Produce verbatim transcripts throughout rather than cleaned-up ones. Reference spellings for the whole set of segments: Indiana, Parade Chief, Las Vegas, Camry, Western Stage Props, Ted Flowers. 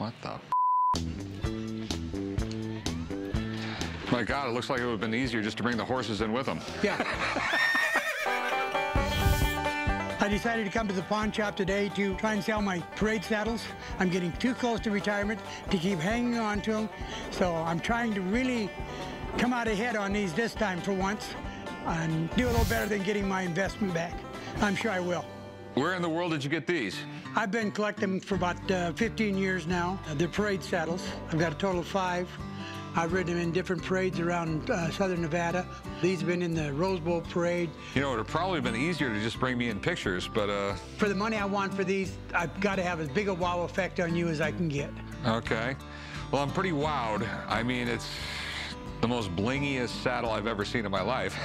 What the f? My God, it looks like it would have been easier just to bring the horses in with them. Yeah. I decided to come to the pawn shop today to try and sell my parade saddles. I'm getting too close to retirement to keep hanging on to them, so I'm trying to really come out ahead on these this time for once and do a little better than getting my investment back. I'm sure I will. Where in the world did you get these? I've been collecting them for about uh, fifteen years now. They're parade saddles. I've got a total of five. I've ridden them in different parades around uh, southern Nevada. These have been in the Rose Bowl parade. You know, it would have probably been easier to just bring me in pictures, but... Uh... For the money I want for these, I've got to have as big a wow effect on you as I can get. Okay. Well, I'm pretty wowed. I mean, it's the most blingiest saddle I've ever seen in my life.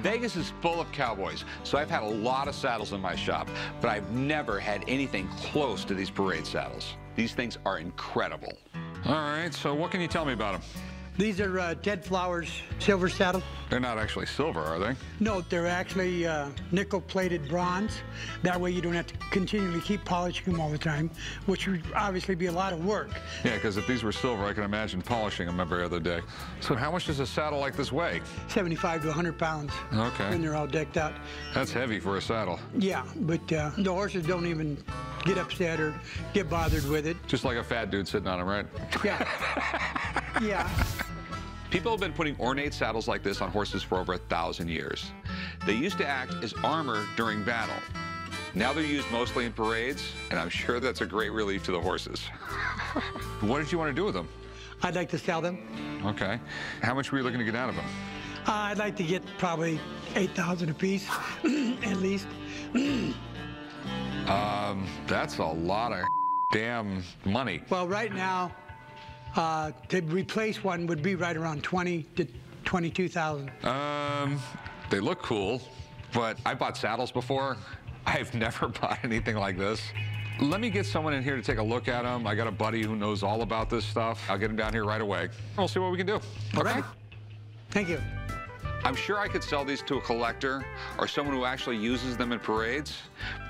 Vegas is full of cowboys, so I've had a lot of saddles in my shop, but I've never had anything close to these parade saddles. These things are incredible. All right, so what can you tell me about them? These are uh, Ted Flowers silver saddle. They're not actually silver, are they? No, they're actually uh, nickel-plated bronze. That way you don't have to continually keep polishing them all the time, which would obviously be a lot of work. Yeah, because if these were silver, I can imagine polishing them every other day. So how much does a saddle like this weigh? seventy-five to a hundred pounds. Okay. When they're all decked out. That's heavy for a saddle. Yeah, but uh, the horses don't even get upset or get bothered with it. Just like a fat dude sitting on them, right? Yeah. Yeah. People have been putting ornate saddles like this on horses for over a thousand years. They used to act as armor during battle. Now they're used mostly in parades, and I'm sure that's a great relief to the horses. What did you want to do with them? I'd like to sell them. Okay. How much were you looking to get out of them? Uh, I'd like to get probably eight thousand dollars a piece, at least. um, that's a lot of damn money. Well, right now, Uh, to replace one would be right around twenty to twenty-two thousand. Um, they look cool, but I bought saddles before. I've never bought anything like this. Let me get someone in here to take a look at them. I got a buddy who knows all about this stuff. I'll get him down here right away. We'll see what we can do. Okay? All right. Thank you. I'm sure I could sell these to a collector or someone who actually uses them in parades.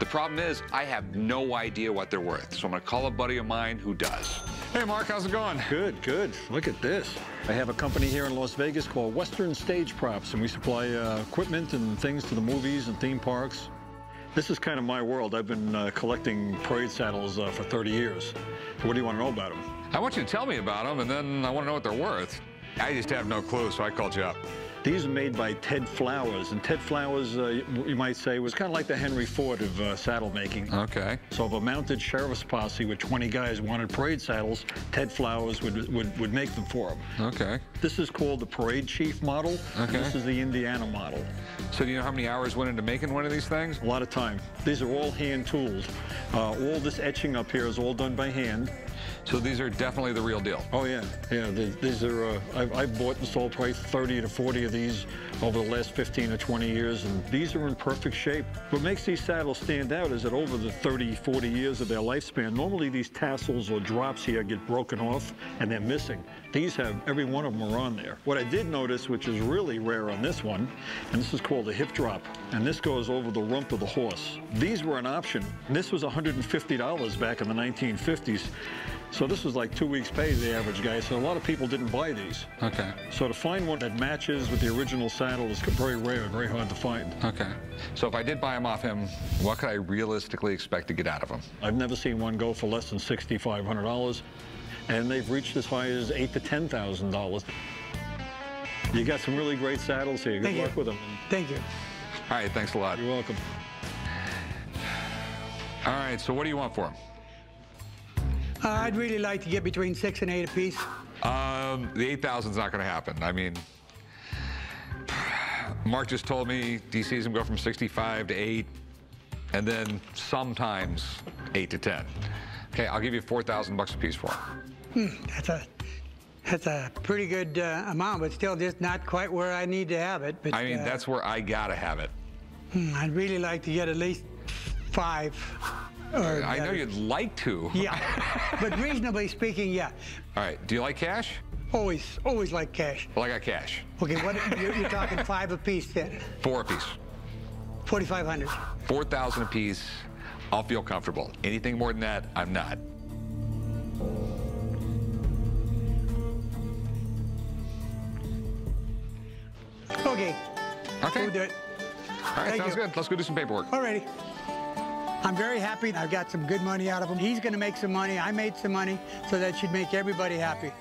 The problem is I have no idea what they're worth, so I'm gonna call a buddy of mine who does. Hey, Mark, how's it going? Good, good. Look at this. I have a company here in Las Vegas called Western Stage Props, and we supply uh, equipment and things to the movies and theme parks. This is kind of my world. I've been uh, collecting parade saddles uh, for thirty years. What do you want to know about them? I want you to tell me about them, and then I want to know what they're worth. I just have no clue, so I called you up. These are made by Ted Flowers, and Ted Flowers, uh, you might say, was kind of like the Henry Ford of uh, saddle making. Okay. So if a mounted sheriff's posse with twenty guys wanted parade saddles, Ted Flowers would would, would make them for them. Okay. This is called the Parade Chief model. Okay. This is the Indiana model. So do you know how many hours went into making one of these things? A lot of time. These are all hand tooled. Uh, all this etching up here is all done by hand. So these are definitely the real deal. Oh yeah, yeah. They, these are. Uh, I've, I've bought and sold probably thirty to forty of these over the last fifteen or twenty years, and these are in perfect shape. What makes these saddles stand out is that over the thirty, forty years of their lifespan, normally these tassels or drops here get broken off and they're missing. These have every one of them are on there. What I did notice, which is really rare on this one, and this is called a hip drop, and this goes over the rump of the horse. These were an option. And this was one hundred fifty dollars back in the nineteen fifties. So this was like two weeks' pay to the average guy, so a lot of people didn't buy these. Okay. So to find one that matches with the original saddle is very rare, very hard to find. Okay. So if I did buy them off him, what could I realistically expect to get out of them? I've never seen one go for less than sixty-five hundred dollars, and they've reached as high as eight to ten thousand dollars. You got some really great saddles here. Good luck with them. Thank you. All right, thanks a lot. You're welcome. All right, so what do you want for them? Uh, I'd really like to get between six and eight apiece. Um, the eight thousand's not going to happen. I mean, Mark just told me he sees them go from sixty-five to eight, and then sometimes eight to ten. Okay, I'll give you four thousand bucks a piece for them. Mm, that's a that's a pretty good uh, amount, but still just not quite where I need to have it. But I mean, uh, that's where I gotta have it. Mm, I'd really like to get at least five. Or I know you'd like to. Yeah, but reasonably speaking, yeah. All right, do you like cash? Always, always like cash. Well, I got cash. Okay, what, you're, you're talking five apiece then? Four apiece. forty-five hundred. four thousand apiece, I'll feel comfortable. Anything more than that, I'm not. tailgate. Okay. We'll do it. All right, Thank sounds you. good. Let's go do some paperwork. All righty. I'm very happy. I've got some good money out of him. He's going to make some money. I made some money, so that should make everybody happy.